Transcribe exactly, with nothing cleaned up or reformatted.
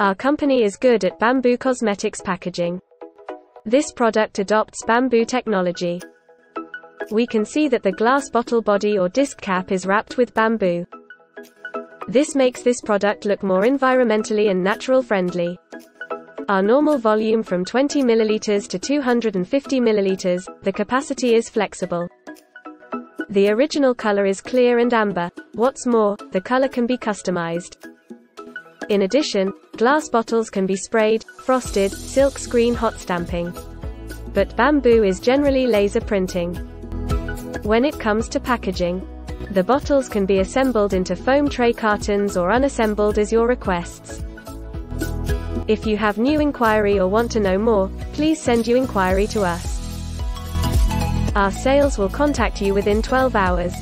Our company is good at bamboo cosmetics packaging. This product adopts bamboo technology. We can see that the glass bottle body or disc cap is wrapped with bamboo. This makes this product look more environmentally and natural friendly. Our normal volume from twenty milliliters to two hundred fifty milliliters, the capacity is flexible. The original color is clear and amber. What's more, the color can be customized. In addition, glass bottles can be sprayed, frosted, silk screen hot stamping. But bamboo is generally laser printing. When it comes to packaging, the bottles can be assembled into foam tray cartons or unassembled as your requests. If you have new inquiry or want to know more, please send your inquiry to us. Our sales will contact you within twelve hours.